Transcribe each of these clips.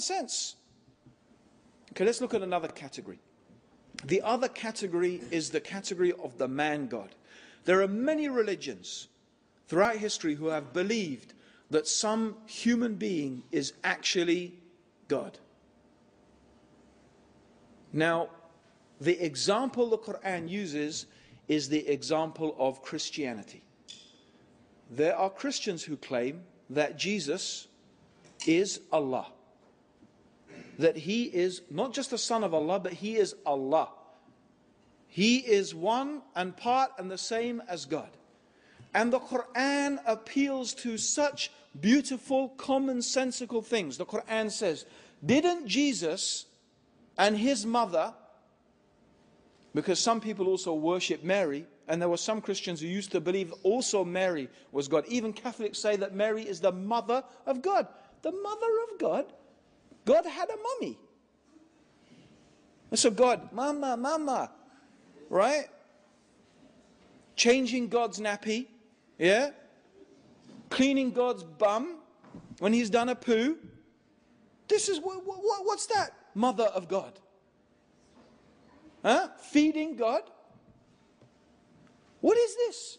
sense. Okay, let's look at another category. The other category is the category of the man God. There are many religions throughout history who have believed that some human being is actually God. Now, the example the Qur'an uses is the example of Christianity. There are Christians who claim that Jesus is Allah. That he is not just the son of Allah, but he is Allah. He is one and part and the same as God. And the Qur'an appeals to such beautiful, commonsensical things. The Qur'an says, didn't Jesus and his mother, because some people also worship Mary, and there were some Christians who used to believe also Mary was God. Even Catholics say that Mary is the mother of God. The mother of God? God had a mummy. And so God, mama, mama, right? Changing God's nappy, yeah? Cleaning God's bum when he's done a poo. This is, what's that? Mother of God. Huh? Feeding God. What is this?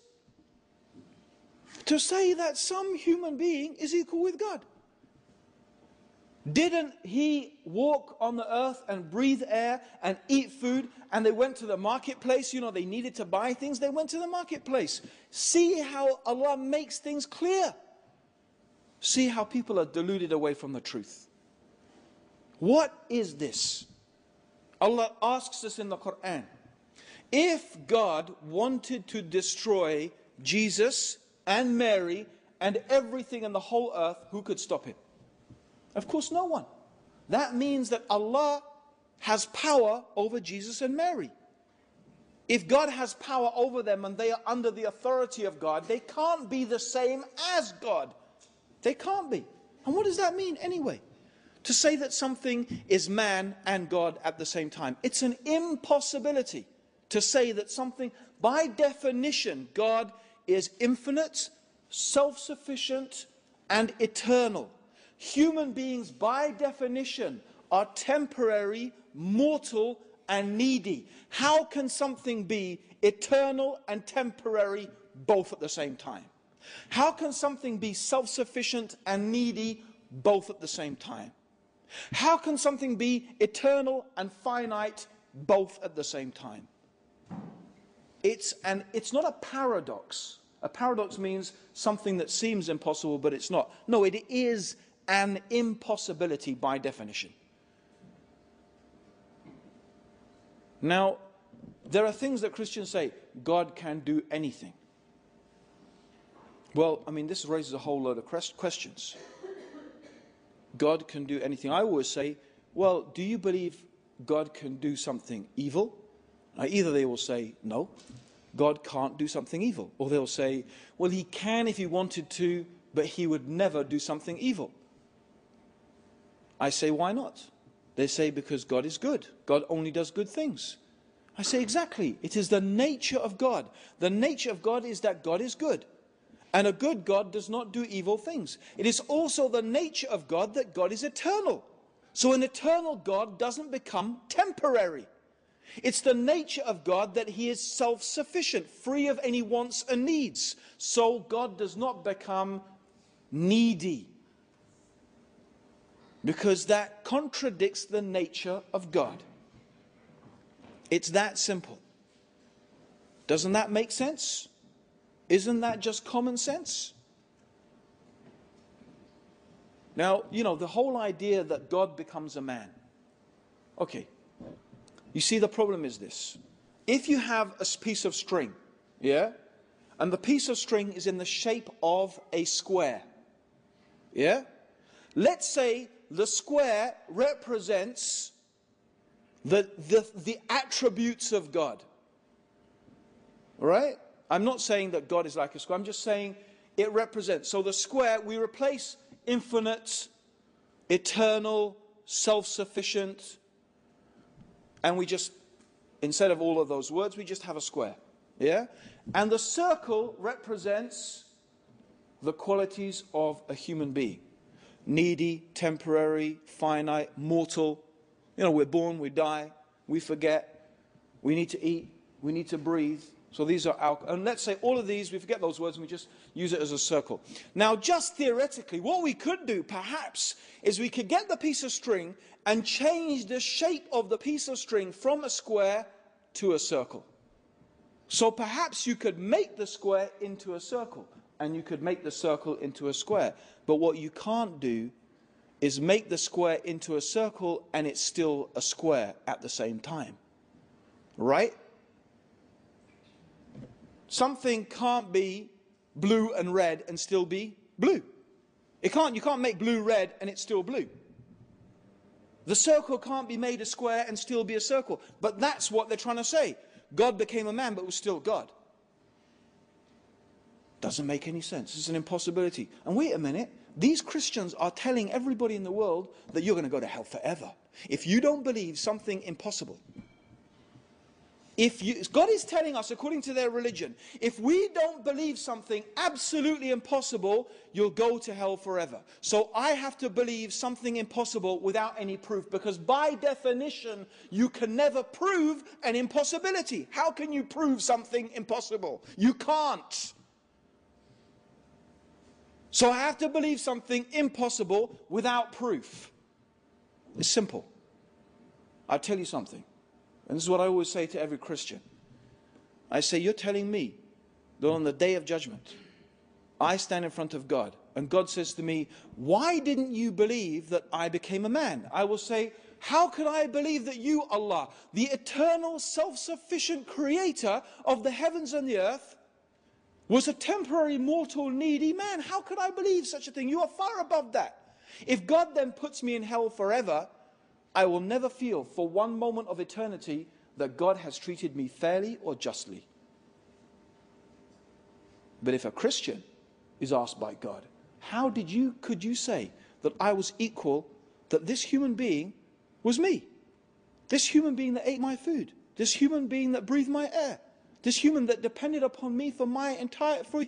To say that some human being is equal with God. Didn't he walk on the earth and breathe air and eat food, and they went to the marketplace? You know, they needed to buy things. They went to the marketplace. See how Allah makes things clear. See how people are deluded away from the truth. What is this? Allah asks us in the Qur'an, if God wanted to destroy Jesus and Mary and everything in the whole earth, who could stop him? Of course, no one. That means that Allah has power over Jesus and Mary. If God has power over them and they are under the authority of God, they can't be the same as God. They can't be. And what does that mean anyway? To say that something is man and God at the same time. It's an impossibility to say that something, by definition, God is infinite, self-sufficient, and eternal. Human beings, by definition, are temporary, mortal, and needy. How can something be eternal and temporary both at the same time? How can something be self-sufficient and needy both at the same time? How can something be eternal and finite both at the same time? It's not a paradox. A paradox means something that seems impossible, but it's not. No, it is an impossibility by definition. Now, there are things that Christians say, God can do anything. Well, I mean, this raises a whole load of questions. God can do anything. I always say, well, do you believe God can do something evil? Now, either they will say, no, God can't do something evil. Or they'll say, well, he can if he wanted to, but he would never do something evil. I say, why not? They say, because God is good. God only does good things. I say, exactly. It is the nature of God. The nature of God is that God is good. And a good God does not do evil things. It is also the nature of God that God is eternal. So an eternal God doesn't become temporary. It's the nature of God that he is self-sufficient, free of any wants and needs. So God does not become needy. Because that contradicts the nature of God. It's that simple. Doesn't that make sense? Isn't that just common sense? Now, you know, the whole idea that God becomes a man. Okay. You see, the problem is this. If you have a piece of string, yeah? And the piece of string is in the shape of a square, yeah? Let's say the square represents the attributes of God, right? I'm not saying that God is like a square. I'm just saying it represents. So the square, we replace infinite, eternal, self-sufficient. And we just, instead of all of those words, we just have a square. Yeah? And the circle represents the qualities of a human being. needy, temporary, finite, mortal. You know, we're born, we die, we forget, we need to eat, we need to breathe. So these are our, and let's say all of these, we forget those words and we just use it as a circle. Now, just theoretically, what we could do perhaps is we could get the piece of string and change the shape of the piece of string from a square to a circle. So perhaps you could make the square into a circle and you could make the circle into a square. But what you can't do is make the square into a circle and it's still a square at the same time. Right? Something can't be blue and red and still be blue. You can't make blue red and it's still blue. The circle can't be made a square and still be a circle. But that's what they're trying to say. God became a man but was still God. Doesn't make any sense. It's an impossibility. And wait a minute. These Christians are telling everybody in the world that you're going to go to hell forever if you don't believe something impossible. God is telling us, according to their religion, if we don't believe something absolutely impossible, you'll go to hell forever. So I have to believe something impossible without any proof, because by definition, you can never prove an impossibility. How can you prove something impossible? You can't. So I have to believe something impossible without proof. It's simple. I'll tell you something. And this is what I always say to every Christian. I say, you're telling me that on the day of judgment, I stand in front of God, and God says to me, why didn't you believe that I became a man? I will say, how could I believe that you, Allah, the eternal, self-sufficient creator of the heavens and the earth, was a temporary, mortal, needy man? How could I believe such a thing? You are far above that. If God then puts me in hell forever, I will never feel for one moment of eternity that God has treated me fairly or justly. But if a Christian is asked by God, how could you say that I was equal, that this human being was me? This human being that ate my food, this human being that breathed my air, this human that depended upon me for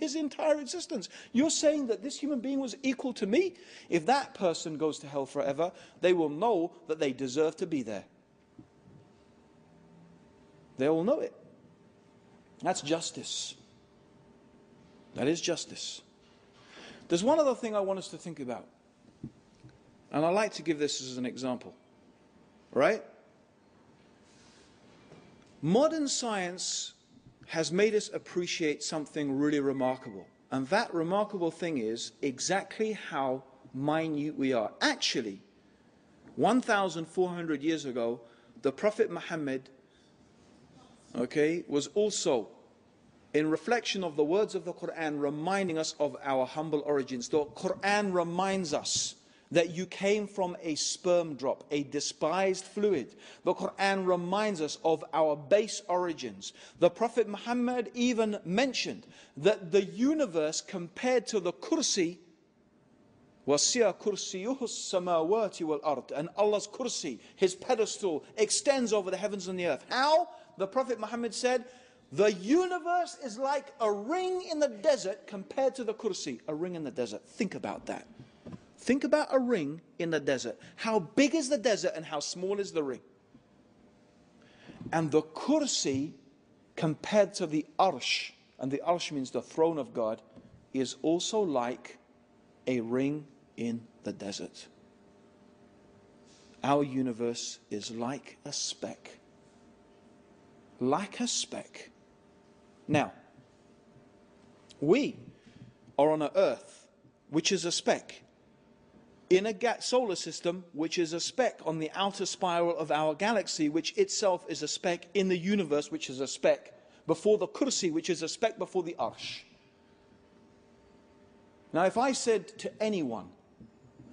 his entire existence. You're saying that this human being was equal to me? If that person goes to hell forever, they will know that they deserve to be there. They all know it. That's justice. That is justice. There's one other thing I want us to think about. And I like to give this as an example. Right? Modern science has made us appreciate something really remarkable. And that remarkable thing is exactly how minute we are. Actually, 1,400 years ago, the Prophet Muhammad, was also, in reflection of the words of the Qur'an, reminding us of our humble origins. The Qur'an reminds us that you came from a sperm drop, a despised fluid. The Qur'an reminds us of our base origins. The Prophet Muhammad even mentioned that the universe compared to the kursi, وَسِعَ كُرْسِيُّهُ السَّمَاوَاتِ وَالْأَرْضِ, and Allah's kursi, his pedestal, extends over the heavens and the earth. How? The Prophet Muhammad said, the universe is like a ring in the desert compared to the kursi. A ring in the desert. Think about that. Think about a ring in the desert. How big is the desert and how small is the ring? And the kursi, compared to the Arsh, and the Arsh means the throne of God, is also like a ring in the desert. Our universe is like a speck. Like a speck. Now, we are on an earth which is a speck, in a solar system which is a speck on the outer spiral of our galaxy, which itself is a speck in the universe, which is a speck before the kursi, which is a speck before the Arsh. Now, if I said to anyone,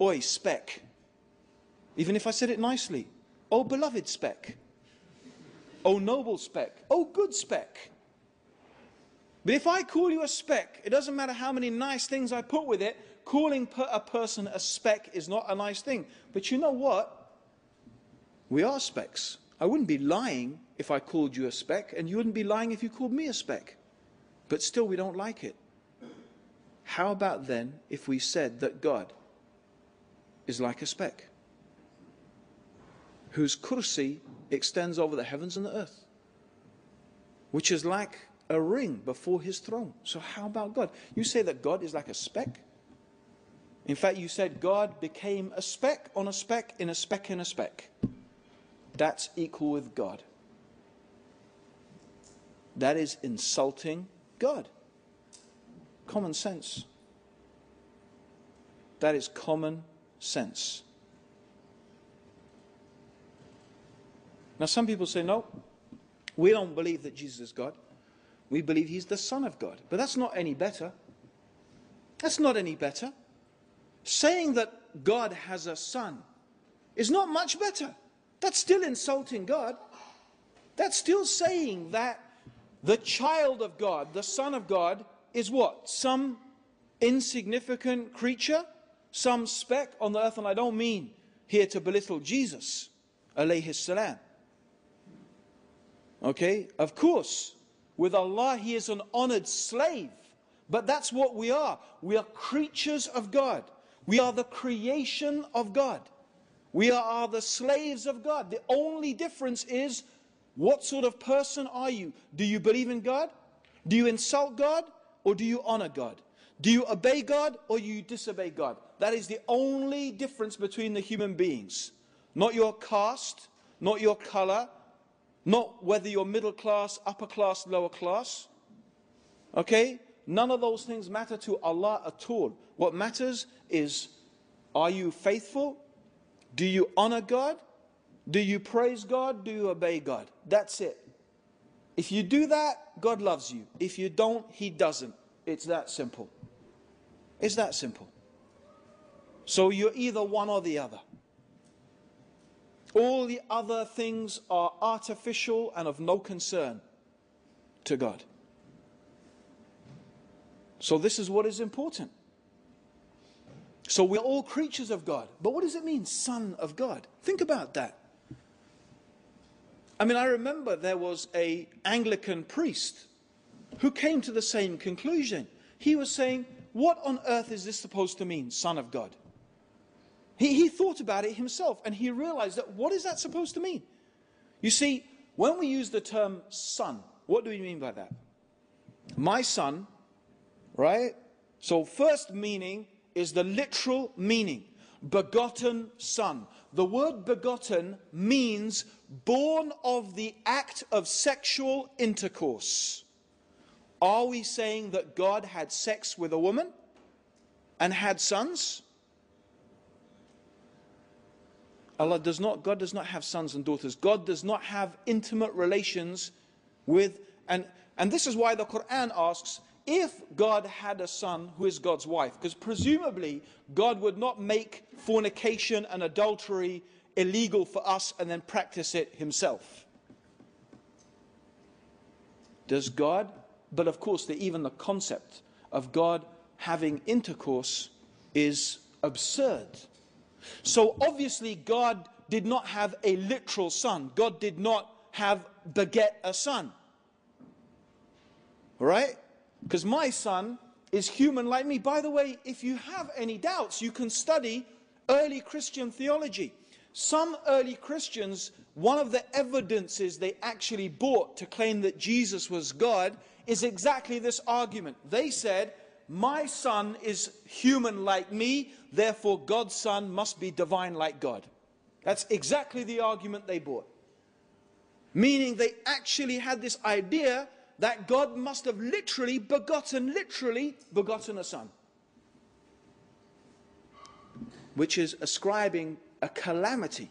oi, speck, even if I said it nicely, oh, beloved speck, oh, noble speck, oh, good speck. But if I call you a speck, it doesn't matter how many nice things I put with it, calling a person a speck is not a nice thing. But you know what? We are specks. I wouldn't be lying if I called you a speck, and you wouldn't be lying if you called me a speck. But still, we don't like it. How about then if we said that God is like a speck, whose kursi extends over the heavens and the earth, which is like a ring before his throne. So how about God? You say that God is like a speck? In fact, you said God became a speck on a speck in a speck in a speck. That's equal with God. That is insulting God. Common sense. That is common sense. Now some people say, no, we don't believe that Jesus is God. We believe he's the Son of God. But that's not any better. That's not any better. Saying that God has a son is not much better. That's still insulting God. That's still saying that the child of God, the Son of God, is what? Some insignificant creature? Some speck on the earth? And I don't mean here to belittle Jesus, alayhi salam. Okay? Of course, with Allah, he is an honored slave. But that's what we are. We are creatures of God. We are the creation of God. We are the slaves of God. The only difference is, what sort of person are you? Do you believe in God? Do you insult God? Or do you honor God? Do you obey God? Or you disobey God? That is the only difference between the human beings. Not your caste, not your color, not whether you're middle class, upper class, lower class. Okay? None of those things matter to Allah at all. What matters is, are you faithful? Do you honor God? Do you praise God? Do you obey God? That's it. If you do that, God loves you. If you don't, he doesn't. It's that simple. It's that simple. So you're either one or the other. All the other things are artificial and of no concern to God. So this is what is important. So we're all creatures of God. But what does it mean, Son of God? Think about that. I mean, I remember there was an Anglican priest who came to the same conclusion. He was saying, what on earth is this supposed to mean, Son of God? He thought about it himself, and he realized that what is that supposed to mean? You see, when we use the term son, what do we mean by that? My son, right? So first meaning is the literal meaning. Begotten son. The word begotten means born of the act of sexual intercourse. Are we saying that God had sex with a woman and had sons? Allah does not, God does not have sons and daughters. God does not have intimate relations with, and this is why the Qur'an asks, if God had a son, who is God's wife? Because presumably, God would not make fornication and adultery illegal for us and then practice it himself. Does God? But of course, even the concept of God having intercourse is absurd. So obviously, God did not have a literal son. God did not beget a son. Right? Because my son is human like me. By the way, if you have any doubts, you can study early Christian theology. Some early Christians, one of the evidences they actually brought to claim that Jesus was God is exactly this argument. They said, my son is human like me, therefore God's son must be divine like God. That's exactly the argument they brought. Meaning they actually had this idea that God must have literally begotten a son. Which is ascribing a calamity